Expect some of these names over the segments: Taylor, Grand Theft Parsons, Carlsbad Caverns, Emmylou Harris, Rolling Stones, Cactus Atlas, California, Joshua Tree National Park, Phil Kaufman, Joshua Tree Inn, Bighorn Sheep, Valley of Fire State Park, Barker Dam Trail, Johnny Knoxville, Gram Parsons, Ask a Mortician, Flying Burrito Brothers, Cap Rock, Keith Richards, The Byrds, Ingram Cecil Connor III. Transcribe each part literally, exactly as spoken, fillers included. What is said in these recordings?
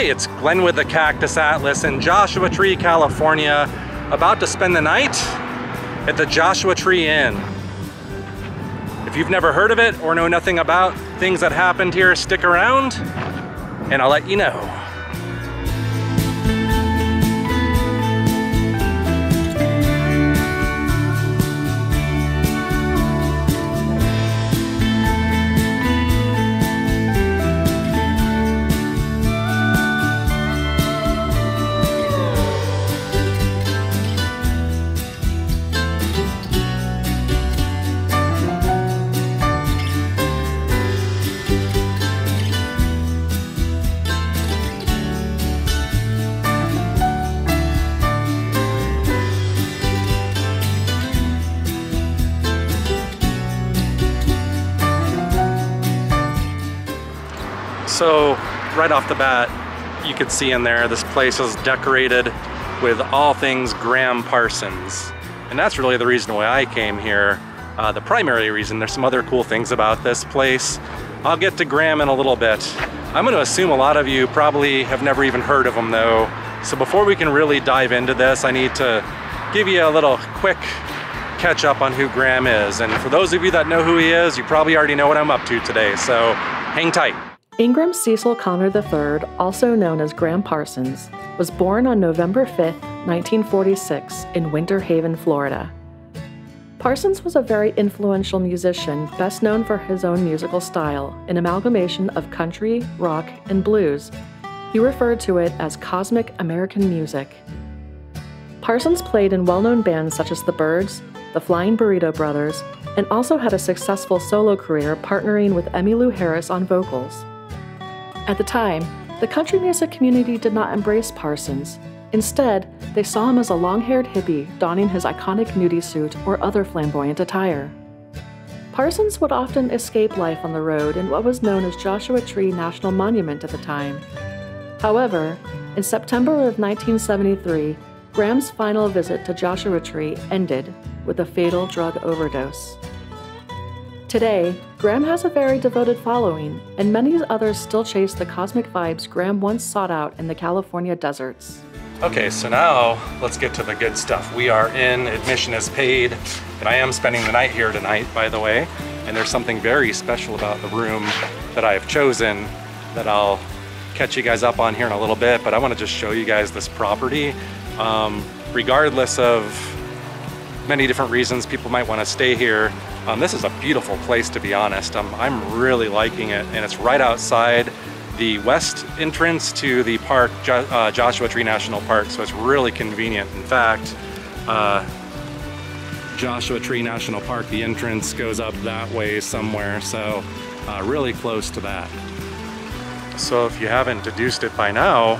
Hey, it's Glenn with the Cactus Atlas in Joshua Tree, California. About to spend the night at the Joshua Tree Inn. If you've never heard of it or know nothing about things that happened here, stick around and I'll let you know. So right off the bat, you could see in there, this place is decorated with all things Gram Parsons. And that's really the reason why I came here. Uh, the primary reason. There's some other cool things about this place. I'll get to Gram in a little bit. I'm gonna assume a lot of you probably have never even heard of him though. So before we can really dive into this, I need to give you a little quick catch up on who Gram is. And for those of you that know who he is, you probably already know what I'm up to today. So hang tight. Ingram Cecil Connor the third, also known as Gram Parsons, was born on November fifth, nineteen forty-six, in Winter Haven, Florida. Parsons was a very influential musician, best known for his own musical style, an amalgamation of country, rock, and blues. He referred to it as cosmic American music. Parsons played in well-known bands such as The Byrds, The Flying Burrito Brothers, and also had a successful solo career partnering with Emmylou Harris on vocals. At the time, the country music community did not embrace Parsons. Instead, they saw him as a long-haired hippie donning his iconic nudie suit or other flamboyant attire. Parsons would often escape life on the road in what was known as Joshua Tree National Monument at the time. However, in September of nineteen seventy-three, Gram's final visit to Joshua Tree ended with a fatal drug overdose. Today, Gram has a very devoted following, and many others still chase the cosmic vibes Gram once sought out in the California deserts. Okay, so now let's get to the good stuff. We are in, admission is paid, and I am spending the night here tonight, by the way, and there's something very special about the room that I have chosen that I'll catch you guys up on here in a little bit, but I want to just show you guys this property. Um, regardless of many different reasons people might want to stay here, Um, this is a beautiful place, to be honest. Um, I'm really liking it, and it's right outside the west entrance to the park, jo uh, Joshua Tree National Park, so it's really convenient. In fact, uh, Joshua Tree National Park, the entrance goes up that way somewhere, so uh, really close to that. So if you haven't deduced it by now,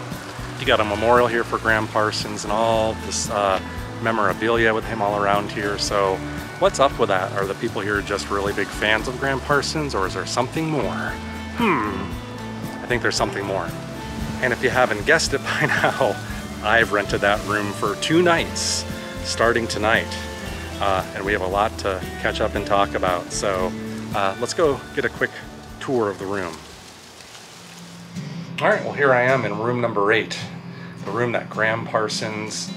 you got a memorial here for Gram Parsons and all this uh, memorabilia with him all around here, so what's up with that? Are the people here just really big fans of Gram Parsons, or is there something more? Hmm, I think there's something more. And if you haven't guessed it by now, I've rented that room for two nights, starting tonight. Uh, and we have a lot to catch up and talk about. So uh, let's go get a quick tour of the room. All right, well, here I am in room number eight, the room that Gram Parsons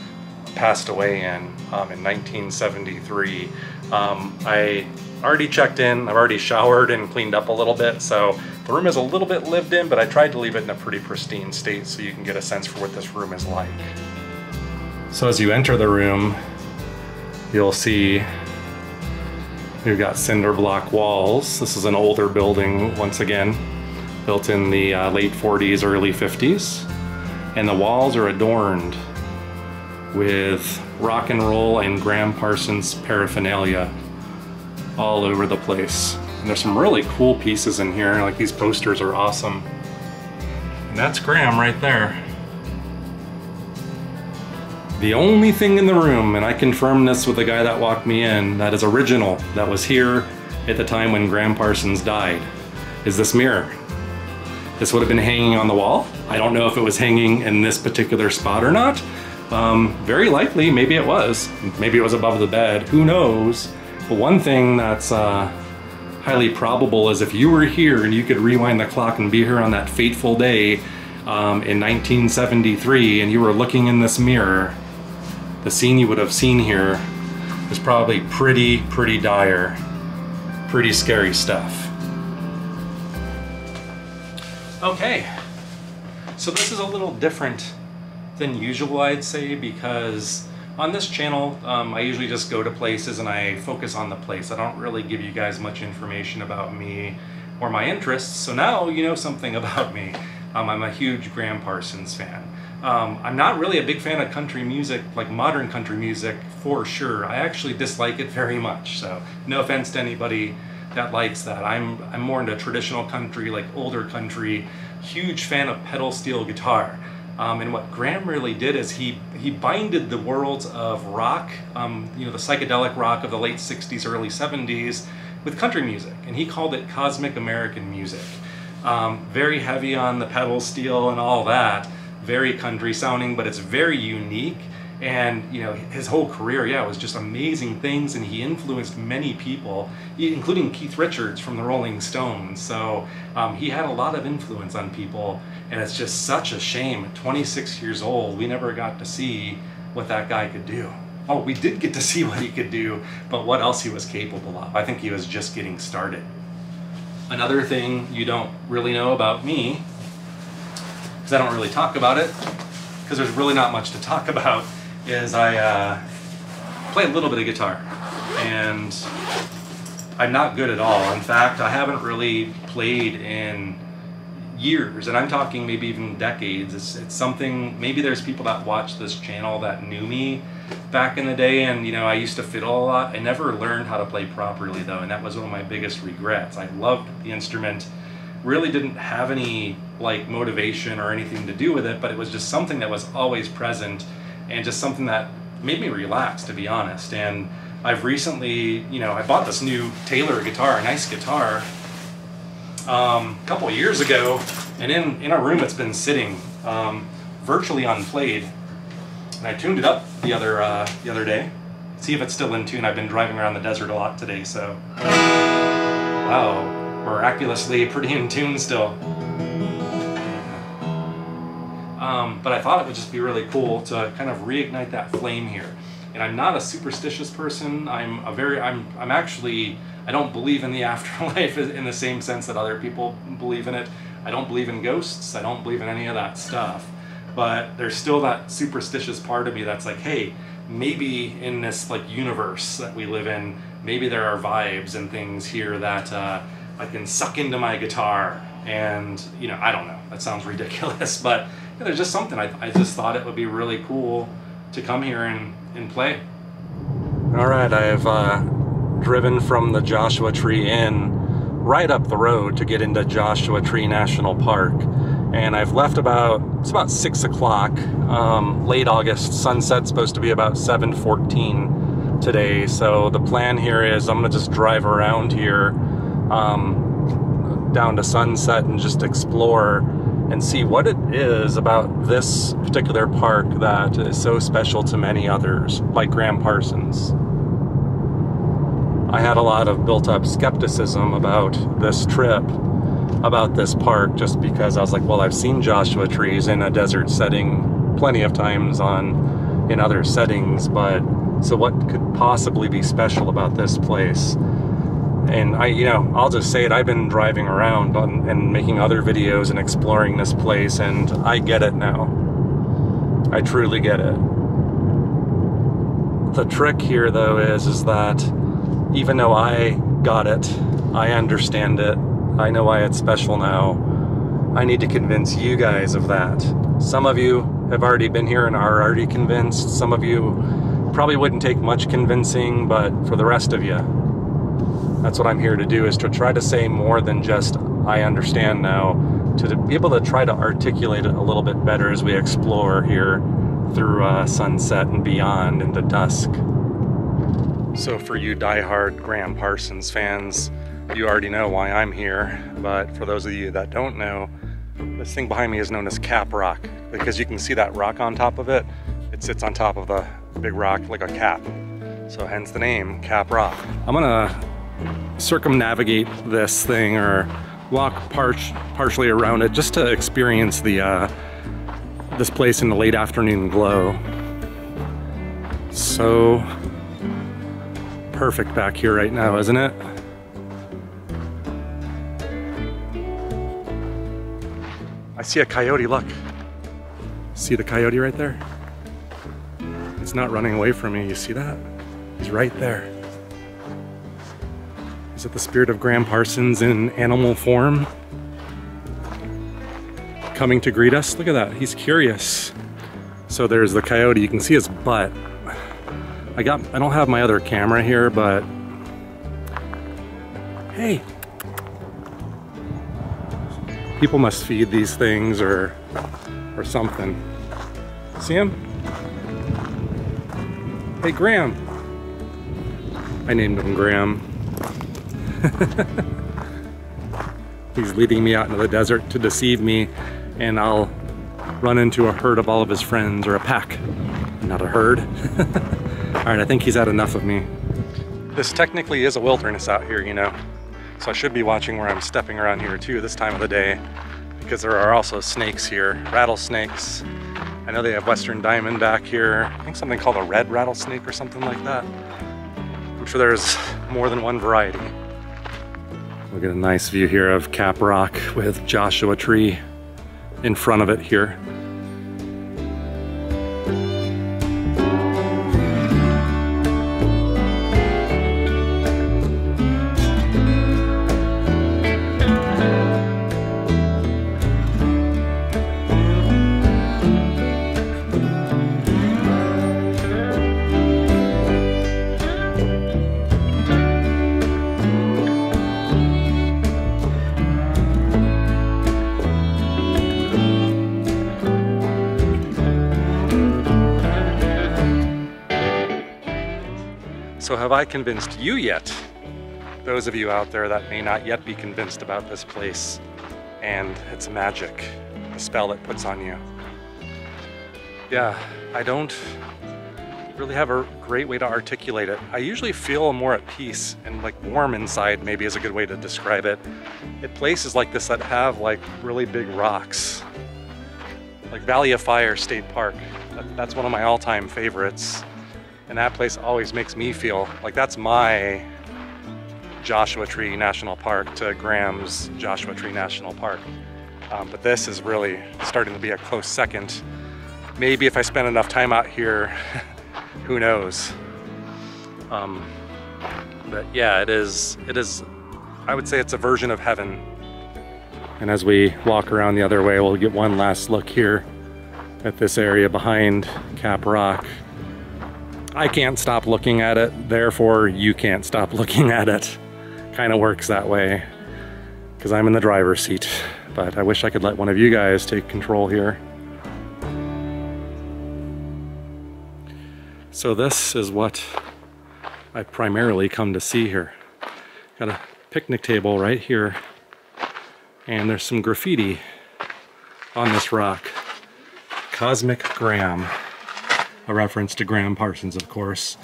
passed away in um, in nineteen seventy-three. Um, I already checked in, I've already showered and cleaned up a little bit, so the room is a little bit lived in, but I tried to leave it in a pretty pristine state so you can get a sense for what this room is like. So as you enter the room, you'll see we've got cinder block walls. This is an older building, once again, built in the uh, late forties, early fifties, and the walls are adorned with rock and roll and Gram Parsons paraphernalia all over the place. And there's some really cool pieces in here, like these posters are awesome. And that's Gram right there. The only thing in the room, and I confirmed this with the guy that walked me in, that is original, that was here at the time when Gram Parsons died, is this mirror. This would have been hanging on the wall. I don't know if it was hanging in this particular spot or not. Um, very likely, maybe it was. Maybe it was above the bed, who knows? But one thing that's uh, highly probable is if you were here and you could rewind the clock and be here on that fateful day, um, in nineteen seventy-three and you were looking in this mirror, the scene you would have seen here was probably pretty, pretty dire, pretty scary stuff. Okay, so this is a little different than usual, I'd say, because on this channel, um, I usually just go to places and I focus on the place. I don't really give you guys much information about me or my interests, so now you know something about me. Um, I'm a huge Gram Parsons fan. Um, I'm not really a big fan of country music, like modern country music, for sure. I actually dislike it very much, so no offense to anybody that likes that. I'm, I'm more into traditional country, like older country, huge fan of pedal steel guitar. Um, and what Gram really did is he, he binded the worlds of rock, um, you know, the psychedelic rock of the late sixties, early seventies, with country music. And he called it cosmic American music. Um, very heavy on the pedal steel and all that, very country sounding, but it's very unique. And, you know, his whole career, yeah, it was just amazing things, and he influenced many people, including Keith Richards from the Rolling Stones. So um, he had a lot of influence on people, and it's just such a shame. At twenty-six years old, we never got to see what that guy could do. Oh, we did get to see what he could do, but what else he was capable of. I think he was just getting started. Another thing you don't really know about me, because I don't really talk about it, because there's really not much to talk about, is I uh, play a little bit of guitar, and I'm not good at all. In fact, I haven't really played in years, and I'm talking maybe even decades. It's, it's something, maybe there's people that watch this channel that knew me back in the day, and you know, I used to fiddle a lot. I never learned how to play properly though, and that was one of my biggest regrets. I loved the instrument, really didn't have any like motivation or anything to do with it, but it was just something that was always present, and just something that made me relax, to be honest. And I've recently, you know, I bought this new Taylor guitar, a nice guitar, um, a couple years ago, and in, in a room it's been sitting um, virtually unplayed. And I tuned it up the other, uh, the other day. See if it's still in tune. I've been driving around the desert a lot today, so. Wow, miraculously pretty in tune still. Um, but I thought it would just be really cool to kind of reignite that flame here. And I'm not a superstitious person. I'm a very, I'm, I'm actually, I don't believe in the afterlife in the same sense that other people believe in it. I don't believe in ghosts. I don't believe in any of that stuff. But there's still that superstitious part of me that's like, hey, maybe in this like universe that we live in, maybe there are vibes and things here that uh, I can suck into my guitar. And, you know, I don't know, that sounds ridiculous, but yeah, there's just something. I, I just thought it would be really cool to come here and, and play. All right, I have uh, driven from the Joshua Tree Inn right up the road to get into Joshua Tree National Park. And I've left about, it's about six o'clock, um, late August. Sunset's supposed to be about seven fourteen today. So the plan here is I'm gonna just drive around here um, down to Sunset and just explore and see what it is about this particular park that is so special to many others, like Gram Parsons. I had a lot of built-up skepticism about this trip, about this park, just because I was like, well, I've seen Joshua trees in a desert setting plenty of times on in other settings, but so what could possibly be special about this place? And I, you know, I'll just say it, I've been driving around on, and making other videos and exploring this place, and I get it now. I truly get it. The trick here, though, is, is that even though I got it, I understand it, I know why it's special now, I need to convince you guys of that. Some of you have already been here and are already convinced. Some of you probably wouldn't take much convincing, but for the rest of you, that's what I'm here to do, is to try to say more than just, I understand now, to be able to try to articulate it a little bit better as we explore here through uh, Sunset and beyond into dusk. So for you diehard Gram Parsons fans, you already know why I'm here, but for those of you that don't know, this thing behind me is known as Cap Rock, because you can see that rock on top of it. It sits on top of the big rock like a cap, so hence the name Cap Rock. I'm gonna circumnavigate this thing, or walk par partially around it just to experience the uh, this place in the late afternoon glow. So perfect back here right now, isn't it? I see a coyote, look. See the coyote right there? It's not running away from me, you see that? He's right there. Is it the spirit of Gram Parsons in animal form coming to greet us? Look at that, he's curious. So there's the coyote, you can see his butt. I got, I don't have my other camera here, but hey. People must feed these things or or something. See him? Hey, Graham. I named him Graham. He's leading me out into the desert to deceive me, and I'll run into a herd of all of his friends, or a pack, not a herd. All right, I think he's had enough of me. This technically is a wilderness out here, you know, so I should be watching where I'm stepping around here too this time of the day, because there are also snakes here, rattlesnakes. I know they have western diamondback here. I think something called a red rattlesnake or something like that. I'm sure there's more than one variety. We'll get a nice view here of Cap Rock with Joshua Tree in front of it here. So have I convinced you yet? Those of you out there that may not yet be convinced about this place and its magic, the spell it puts on you. Yeah, I don't really have a great way to articulate it. I usually feel more at peace and like warm inside, maybe is a good way to describe it. At places like this that have like really big rocks, like Valley of Fire State Park. That's one of my all-time favorites. And that place always makes me feel like that's my Joshua Tree National Park to Gram's Joshua Tree National Park. Um, but this is really starting to be a close second. Maybe if I spend enough time out here, who knows? Um, but yeah, it is, it is, I would say it's a version of heaven. And as we walk around the other way, we'll get one last look here at this area behind Cap Rock. I can't stop looking at it, therefore you can't stop looking at it. Kind of works that way, because I'm in the driver's seat, but I wish I could let one of you guys take control here. So this is what I primarily come to see here. Got a picnic table right here, and there's some graffiti on this rock. Cosmic Gram. A reference to Gram Parsons, of course.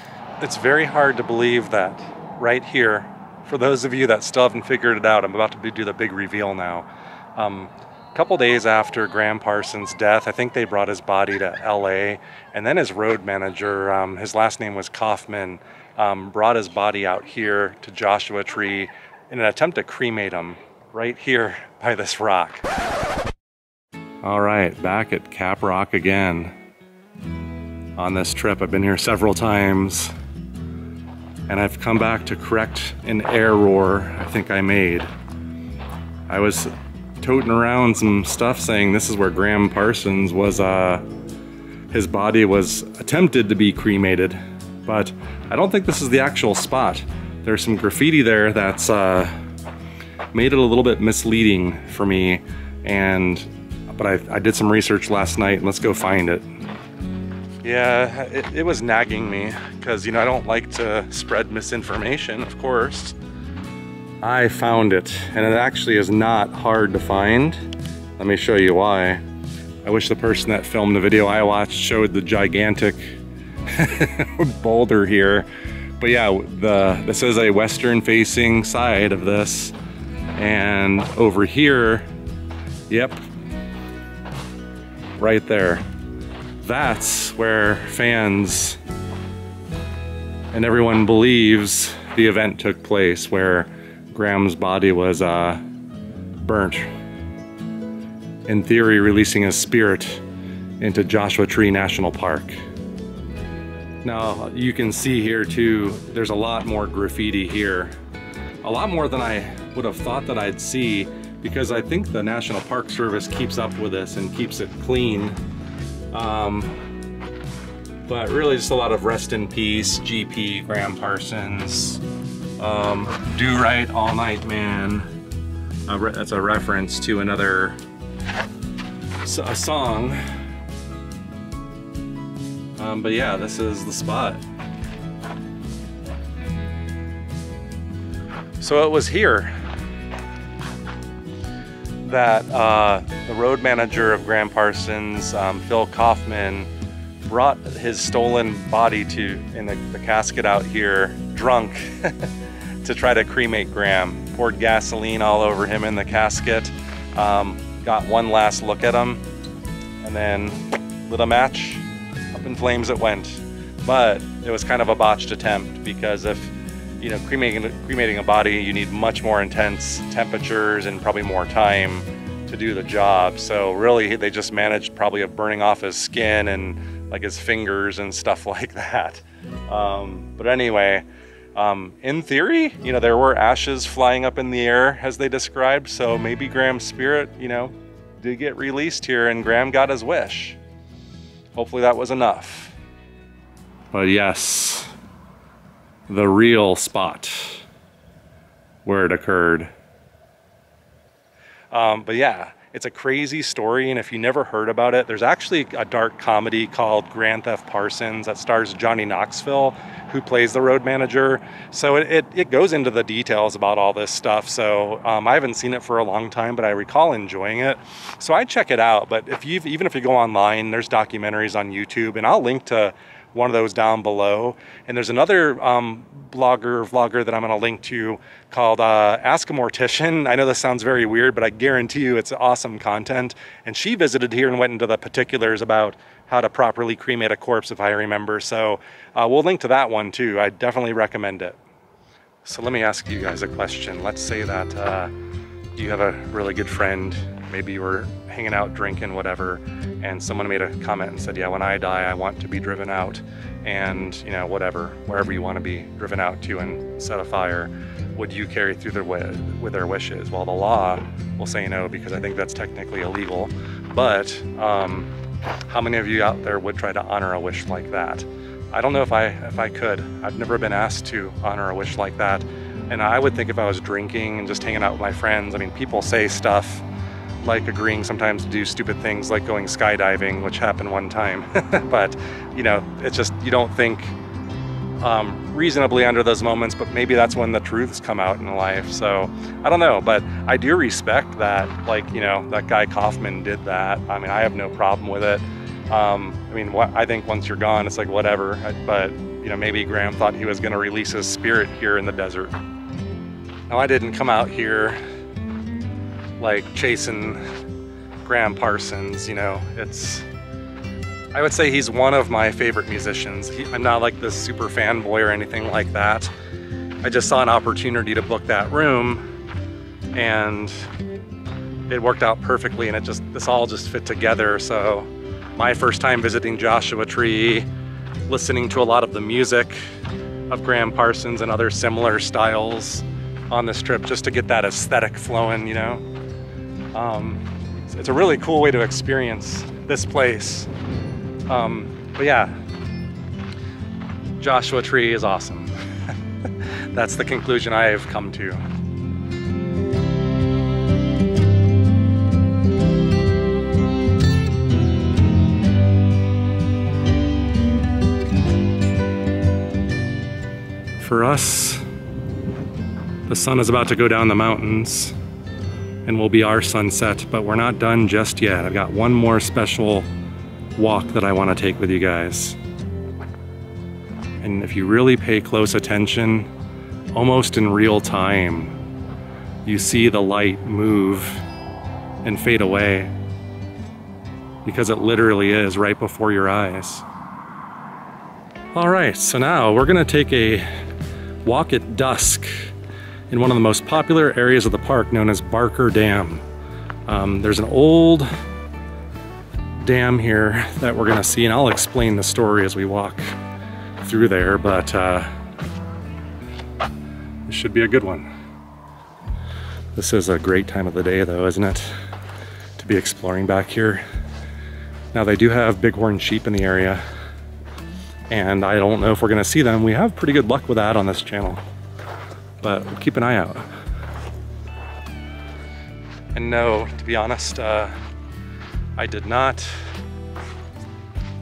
It's very hard to believe that right here, for those of you that still haven't figured it out, I'm about to do the big reveal now. Um, a couple days after Gram Parsons' death, I think they brought his body to L A, and then his road manager, um, his last name was Kaufman, um, brought his body out here to Joshua Tree in an attempt to cremate him right here by this rock. All right, back at Cap Rock again. On this trip, I've been here several times, and I've come back to correct an error I think I made. I was toting around some stuff saying this is where Gram Parsons was, uh, his body was attempted to be cremated, but I don't think this is the actual spot. There's some graffiti there that's uh, made it a little bit misleading for me, and but I, I did some research last night, and let's go find it. Yeah, it, it was nagging me because, you know, I don't like to spread misinformation, of course. I found it, and it actually is not hard to find. Let me show you why. I wish the person that filmed the video I watched showed the gigantic boulder here. But yeah, the, this is a western-facing side of this, And over here, yep, right there. That's where fans and everyone believes the event took place, where Gram's body was uh, burnt, in theory releasing his spirit into Joshua Tree National Park. Now you can see here too, there's a lot more graffiti here. A lot more than I would have thought that I'd see, because I think the National Park Service keeps up with this and keeps it clean. Um, but really just a lot of rest in peace, G P, Gram Parsons, um, Do Right All Night Man. Uh, that's a reference to another a song. Um, but yeah, this is the spot. So it was here that uh, the road manager of Gram Parsons, um, Phil Kaufman, brought his stolen body to in the, the casket out here, drunk, to try to cremate Gram. Poured gasoline all over him in the casket, um, got one last look at him, and then lit a match. Up in flames it went. But it was kind of a botched attempt, because if you know, cremating, cremating a body, you need much more intense temperatures and probably more time to do the job. So really, they just managed probably of burning off his skin and like his fingers and stuff like that. Um, but anyway, um, in theory, you know, there were ashes flying up in the air as they described. So maybe Gram's spirit, you know, did get released here and Gram got his wish. Hopefully that was enough. But yes, the real spot where it occurred. Um, but yeah, it's a crazy story, and if you never heard about it, there's actually a dark comedy called Grand Theft Parsons that stars Johnny Knoxville, who plays the road manager. So it, it, it goes into the details about all this stuff. So um, I haven't seen it for a long time, but I recall enjoying it. So I check it out, but if you've, even if you go online, there's documentaries on YouTube, and I'll link to one of those down below. And there's another um, blogger, vlogger that I'm gonna link to called uh, Ask a Mortician. I know this sounds very weird, but I guarantee you it's awesome content. And she visited here and went into the particulars about how to properly cremate a corpse, if I remember. So uh, we'll link to that one too. I definitely recommend it. So let me ask you guys a question. Let's say that uh, you have a really good friend, maybe you were hanging out, drinking, whatever, and someone made a comment and said, yeah, when I die, I want to be driven out and, you know, whatever, wherever you want to be driven out to and set a fire. Would you carry through their wi with their wishes? Well, the law will say no, because I think that's technically illegal. But um, how many of you out there would try to honor a wish like that? I don't know if I, if I could. I've never been asked to honor a wish like that. And I would think if I was drinking and just hanging out with my friends, I mean, people say stuff like agreeing sometimes to do stupid things like going skydiving, which happened one time. But, you know, it's just, you don't think um, reasonably under those moments, but maybe that's when the truths come out in life. So I don't know, but I do respect that. Like, you know, that guy Kaufman did that. I mean, I have no problem with it. Um, I mean, what, I think once you're gone, it's like, whatever. But, you know, maybe Gram thought he was going to release his spirit here in the desert. Now, I didn't come out here like chasing Gram Parsons, you know. It's, I would say he's one of my favorite musicians. He, I'm not like this super fanboy or anything like that. I just saw an opportunity to book that room and it worked out perfectly, and it just, this all just fit together. So my first time visiting Joshua Tree, listening to a lot of the music of Gram Parsons and other similar styles on this trip, just to get that aesthetic flowing, you know. Um, it's a really cool way to experience this place. Um, but yeah, Joshua Tree is awesome. That's the conclusion I have come to. For us, the sun is about to go down the mountains and will be our sunset, but we're not done just yet. I've got one more special walk that I want to take with you guys. And if you really pay close attention, almost in real time, you see the light move and fade away, because it literally is right before your eyes. All right, so now we're gonna take a walk at dusk in one of the most popular areas of the park, known as Barker Dam. Um, there's an old dam here that we're gonna see, and I'll explain the story as we walk through there, but uh, this should be a good one. This is a great time of the day though, isn't it, to be exploring back here. Now they do have bighorn sheep in the area, and I don't know if we're gonna see them. We have pretty good luck with that on this channel, but we'll keep an eye out. And no, to be honest, uh, I did not,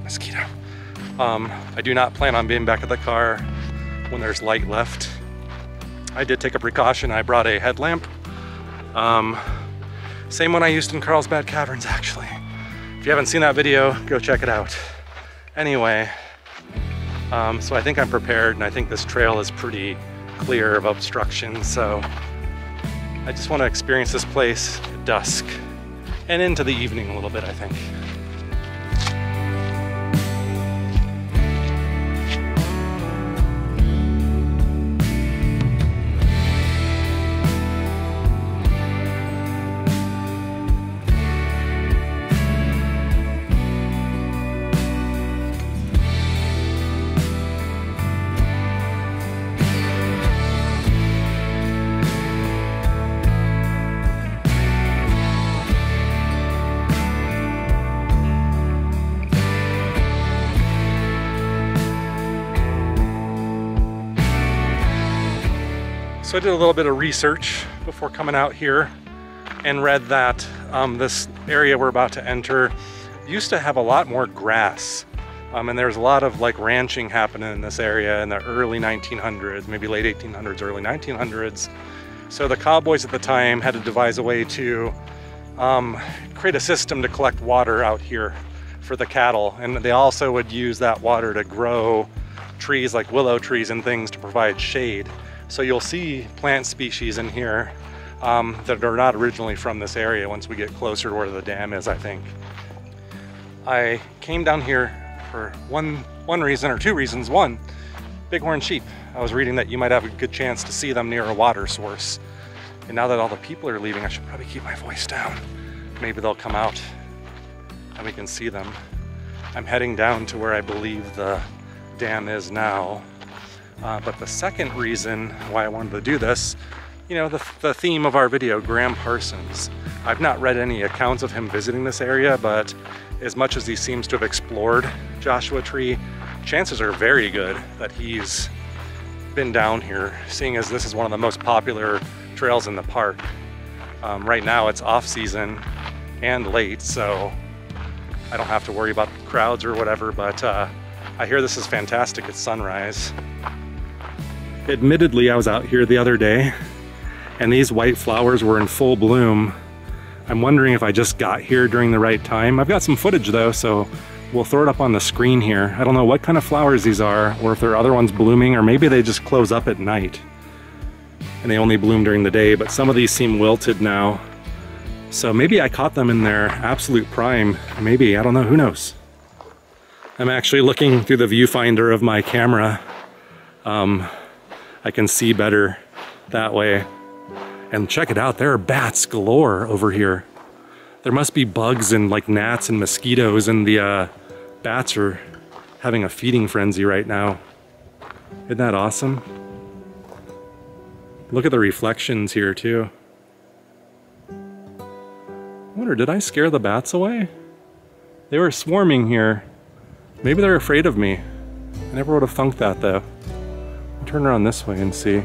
mosquito, um, I do not plan on being back at the car when there's light left. I did take a precaution. I brought a headlamp, um, same one I used in Carlsbad Caverns actually. If you haven't seen that video, go check it out. Anyway, um, so I think I'm prepared, and I think this trail is pretty clear of obstruction, so I just want to experience this place at dusk and into the evening a little bit, I think. So I did a little bit of research before coming out here and read that um, this area we're about to enter used to have a lot more grass. Um, and there was a lot of like ranching happening in this area in the early nineteen hundreds, maybe late eighteen hundreds, early nineteen hundreds. So the cowboys at the time had to devise a way to um, create a system to collect water out here for the cattle. And they also would use that water to grow trees like willow trees and things to provide shade. So you'll see plant species in here um, that are not originally from this area once we get closer to where the dam is, I think. I came down here for one, one reason or two reasons. One, bighorn sheep. I was reading that you might have a good chance to see them near a water source. And now that all the people are leaving, I should probably keep my voice down. Maybe they'll come out and we can see them. I'm heading down to where I believe the dam is now. Uh, but the second reason why I wanted to do this, you know, the, the theme of our video, Gram Parsons. I've not read any accounts of him visiting this area, but as much as he seems to have explored Joshua Tree, chances are very good that he's been down here, seeing as this is one of the most popular trails in the park. Um, right now it's off season and late, so I don't have to worry about crowds or whatever, but uh, I hear this is fantastic at sunrise. Admittedly, I was out here the other day and these white flowers were in full bloom. I'm wondering if I just got here during the right time. I've got some footage though, so we'll throw it up on the screen here. I don't know what kind of flowers these are, or if there are other ones blooming, or maybe they just close up at night and they only bloom during the day, but some of these seem wilted now. So maybe I caught them in their absolute prime. Maybe, I don't know, who knows? I'm actually looking through the viewfinder of my camera. Um, I can see better that way. And check it out, there are bats galore over here. There must be bugs and like gnats and mosquitoes, and the uh, bats are having a feeding frenzy right now. Isn't that awesome? Look at the reflections here too. I wonder, did I scare the bats away? They were swarming here. Maybe they're afraid of me. I never would have thunk that though. Turn around this way and see.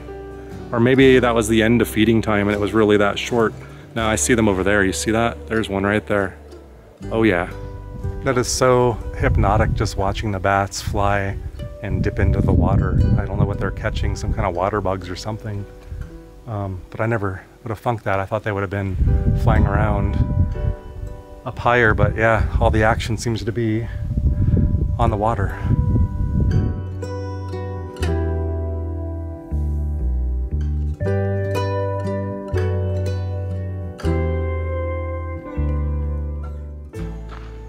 Or maybe that was the end of feeding time and it was really that short. Now I see them over there. You see that? There's one right there. Oh yeah. That is so hypnotic, just watching the bats fly and dip into the water. I don't know what they're catching, some kind of water bugs or something. Um, but I never would have funked that. I thought they would have been flying around up higher, but yeah, all the action seems to be on the water.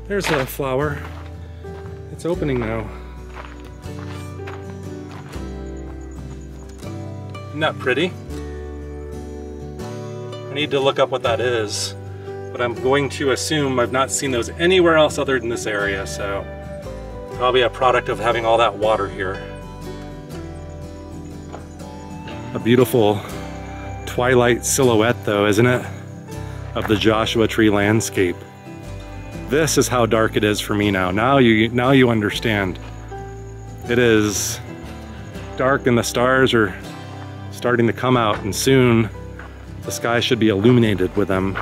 There's a flower. It's opening now. Isn't that pretty? I need to look up what that is, but I'm going to assume I've not seen those anywhere else other than this area, so probably a product of having all that water here. A beautiful twilight silhouette though, isn't it? Of the Joshua Tree landscape. This is how dark it is for me now. Now you, now you understand. It is dark and the stars are starting to come out, and soon the sky should be illuminated with them.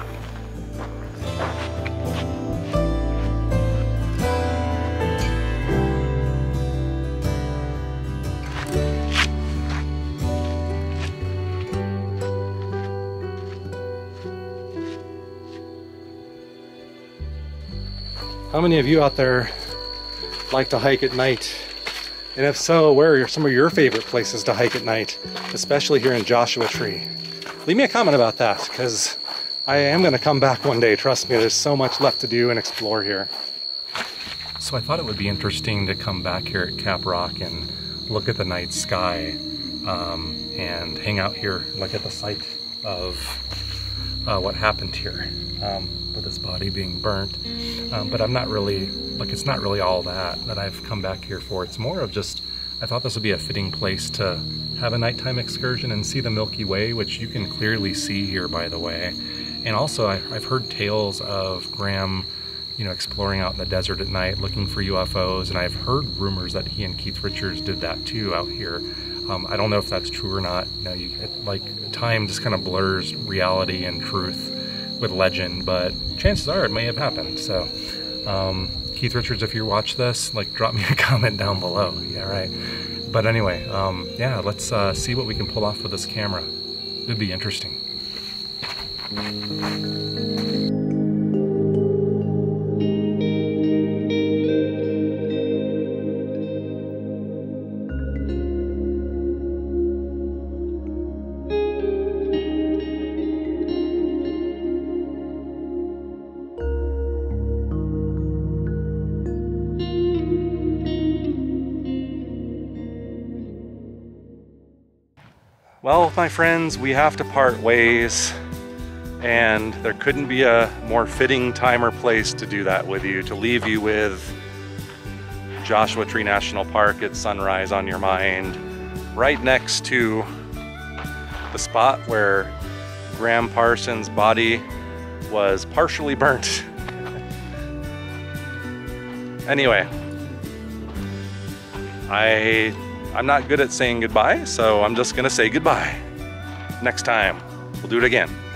How many of you out there like to hike at night? And if so, where are some of your favorite places to hike at night, especially here in Joshua Tree? Leave me a comment about that, because I am going to come back one day. Trust me, there's so much left to do and explore here. So I thought it would be interesting to come back here at Cap Rock and look at the night sky um, and hang out here, like at the site of uh, what happened here. Um, with his body being burnt, um, but I'm not really, like it's not really all that that I've come back here for. It's more of just, I thought this would be a fitting place to have a nighttime excursion and see the Milky Way, which you can clearly see here, by the way. And also I, I've heard tales of Gram, you know, exploring out in the desert at night, looking for U F Os, and I've heard rumors that he and Keith Richards did that too out here. Um, I don't know if that's true or not. You know, you, it, like time just kind of blurs reality and truth with legend, but chances are it may have happened. So um, Keith Richards, if you watch this, like drop me a comment down below. Yeah, right. But anyway, um, yeah, let's uh, see what we can pull off with this camera. It'd be interesting. Well, my friends, we have to part ways, and there couldn't be a more fitting time or place to do that with you, to leave you with Joshua Tree National Park at sunrise on your mind, right next to the spot where Gram Parsons' body was partially burnt. Anyway, I... I'm not good at saying goodbye, so I'm just gonna say goodbye. Next time, we'll do it again.